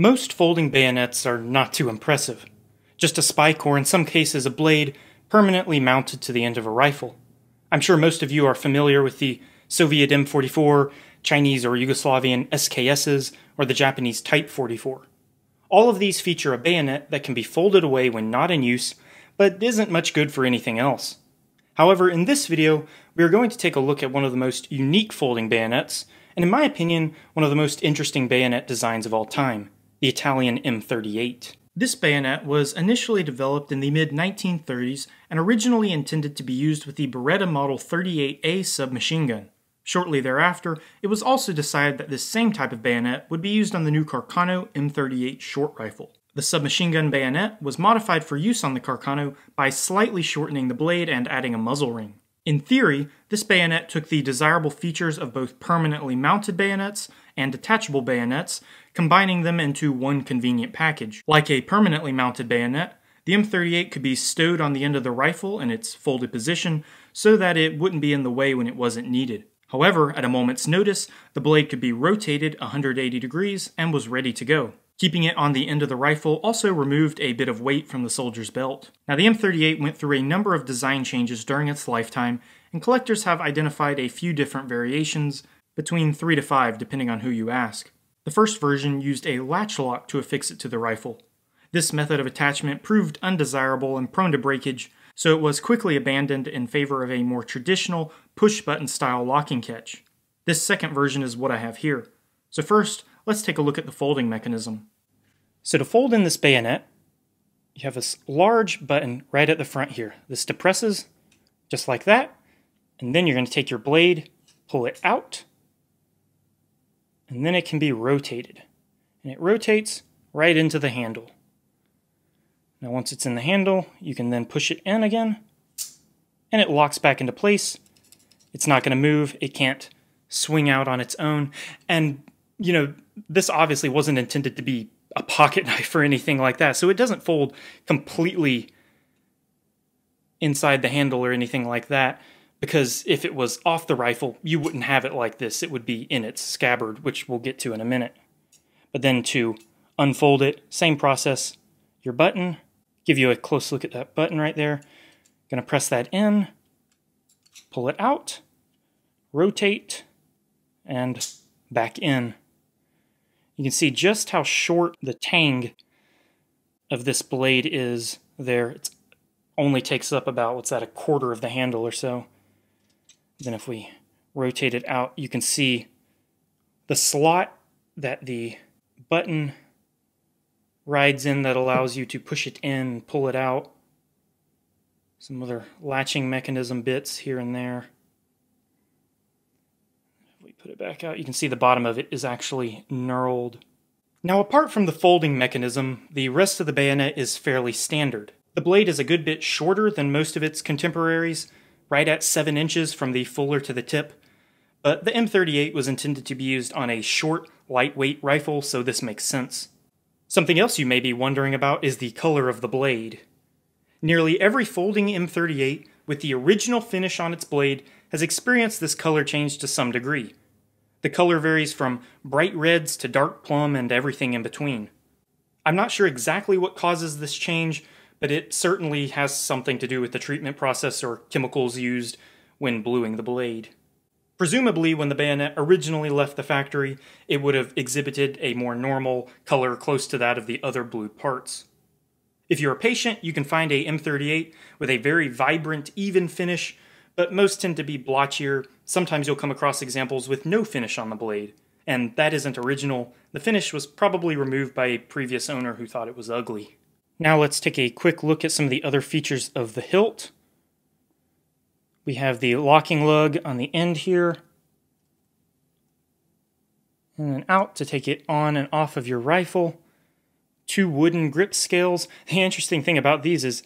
Most folding bayonets are not too impressive. Just a spike or in some cases a blade permanently mounted to the end of a rifle. I'm sure most of you are familiar with the Soviet M44, Chinese or Yugoslavian SKSs, or the Japanese Type 44. All of these feature a bayonet that can be folded away when not in use, but isn't much good for anything else. However, in this video, we are going to take a look at one of the most unique folding bayonets, and in my opinion, one of the most interesting bayonet designs of all time, the Italian M38. This bayonet was initially developed in the mid-1930s and originally intended to be used with the Beretta Model 38A submachine gun. Shortly thereafter, it was also decided that this same type of bayonet would be used on the new Carcano M38 short rifle. The submachine gun bayonet was modified for use on the Carcano by slightly shortening the blade and adding a muzzle ring. In theory, this bayonet took the desirable features of both permanently mounted bayonets and detachable bayonets, combining them into one convenient package. Like a permanently mounted bayonet, the M38 could be stowed on the end of the rifle in its folded position so that it wouldn't be in the way when it wasn't needed. However, at a moment's notice, the blade could be rotated 180 degrees and was ready to go. Keeping it on the end of the rifle also removed a bit of weight from the soldier's belt. Now, the M38 went through a number of design changes during its lifetime, and collectors have identified a few different variations, between 3 to 5 depending on who you ask. The first version used a latch lock to affix it to the rifle. This method of attachment proved undesirable and prone to breakage, so it was quickly abandoned in favor of a more traditional push-button style locking catch. This second version is what I have here. So first, let's take a look at the folding mechanism. So to fold in this bayonet, you have this large button right at the front here. This depresses, just like that, and then you're going to take your blade, pull it out, and then it can be rotated. And it rotates right into the handle. Now once it's in the handle, you can then push it in again, and it locks back into place. It's not going to move, it can't swing out on its own, and you know, this obviously wasn't intended to be a pocket knife or anything like that, so it doesn't fold completely inside the handle or anything like that, because if it was off the rifle, you wouldn't have it like this. It would be in its scabbard, which we'll get to in a minute. But then to unfold it, same process. Your button, give you a close look at that button right there. Gonna press that in, pull it out, rotate, and back in. You can see just how short the tang of this blade is there. It only takes up about, what's that, a quarter of the handle or so. Then if we rotate it out, you can see the slot that the button rides in that allows you to push it in, pull it out. Some other latching mechanism bits here and there. If we put it back out, you can see the bottom of it is actually knurled. Now, apart from the folding mechanism, the rest of the bayonet is fairly standard. The blade is a good bit shorter than most of its contemporaries, right at 7 inches from the fuller to the tip, but the M38 was intended to be used on a short, lightweight rifle, so this makes sense. Something else you may be wondering about is the color of the blade. Nearly every folding M38 with the original finish on its blade has experienced this color change to some degree. The color varies from bright reds to dark plum and everything in between. I'm not sure exactly what causes this change, but it certainly has something to do with the treatment process or chemicals used when bluing the blade. Presumably, when the bayonet originally left the factory, it would have exhibited a more normal color close to that of the other blued parts. If you're patient, you can find a M38 with a very vibrant, even finish, but most tend to be blotchier. Sometimes you'll come across examples with no finish on the blade, and that isn't original. The finish was probably removed by a previous owner who thought it was ugly. Now let's take a quick look at some of the other features of the hilt. We have the locking lug on the end here, and then out to take it on and off of your rifle. 2 wooden grip scales. The interesting thing about these is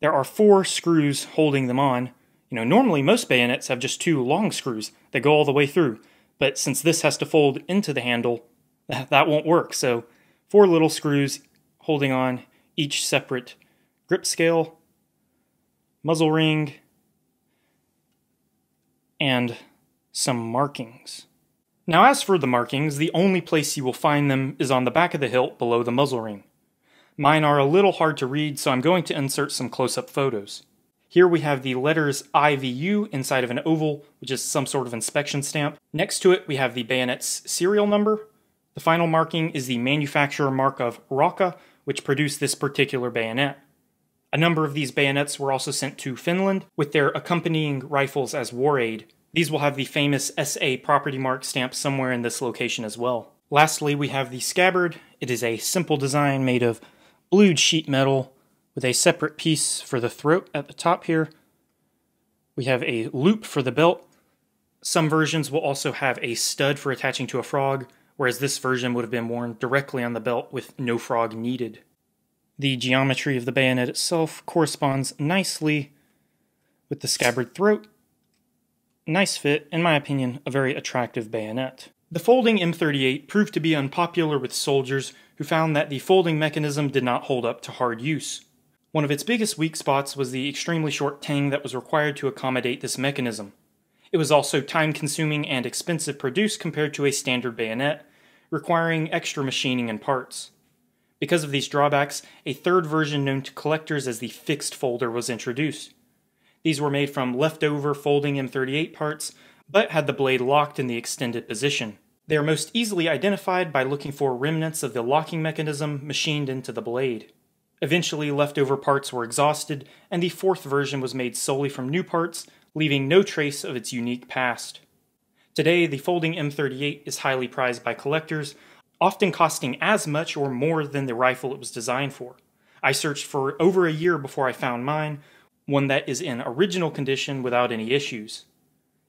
there are 4 screws holding them on. You know, normally most bayonets have just 2 long screws that go all the way through, but since this has to fold into the handle, that won't work. So 4 little screws holding on each separate grip scale, muzzle ring, and some markings. Now as for the markings, the only place you will find them is on the back of the hilt below the muzzle ring. Mine are a little hard to read, so I'm going to insert some close-up photos. Here we have the letters IVU inside of an oval, which is some sort of inspection stamp. Next to it we have the bayonet's serial number. The final marking is the manufacturer mark of Roka, which produced this particular bayonet. A number of these bayonets were also sent to Finland, with their accompanying rifles as war aid. These will have the famous SA property mark stamp somewhere in this location as well. Lastly, we have the scabbard. It is a simple design made of blued sheet metal, with a separate piece for the throat at the top here. We have a loop for the belt. Some versions will also have a stud for attaching to a frog, whereas this version would have been worn directly on the belt with no frog needed. The geometry of the bayonet itself corresponds nicely with the scabbard throat. Nice fit, in my opinion, a very attractive bayonet. The folding M38 proved to be unpopular with soldiers who found that the folding mechanism did not hold up to hard use. One of its biggest weak spots was the extremely short tang that was required to accommodate this mechanism. It was also time-consuming and expensive to produce compared to a standard bayonet, requiring extra machining and parts. Because of these drawbacks, a third version known to collectors as the fixed folder was introduced. These were made from leftover folding M38 parts, but had the blade locked in the extended position. They are most easily identified by looking for remnants of the locking mechanism machined into the blade. Eventually, leftover parts were exhausted, and the fourth version was made solely from new parts, leaving no trace of its unique past. Today, the folding M38 is highly prized by collectors, often costing as much or more than the rifle it was designed for. I searched for over a year before I found mine, one that is in original condition without any issues.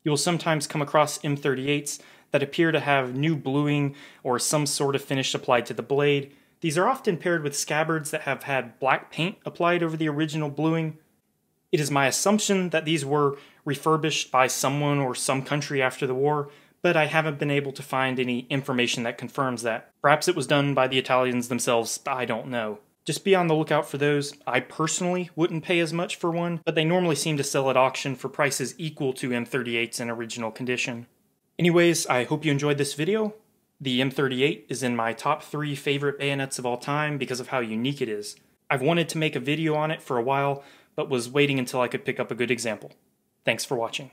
You will sometimes come across M38s that appear to have new bluing or some sort of finish applied to the blade. These are often paired with scabbards that have had black paint applied over the original bluing. It is my assumption that these were refurbished by someone or some country after the war, but I haven't been able to find any information that confirms that. Perhaps it was done by the Italians themselves, I don't know. Just be on the lookout for those. I personally wouldn't pay as much for one, but they normally seem to sell at auction for prices equal to M38s in original condition. Anyways, I hope you enjoyed this video. The M38 is in my top 3 favorite bayonets of all time because of how unique it is. I've wanted to make a video on it for a while, but was waiting until I could pick up a good example. Thanks for watching.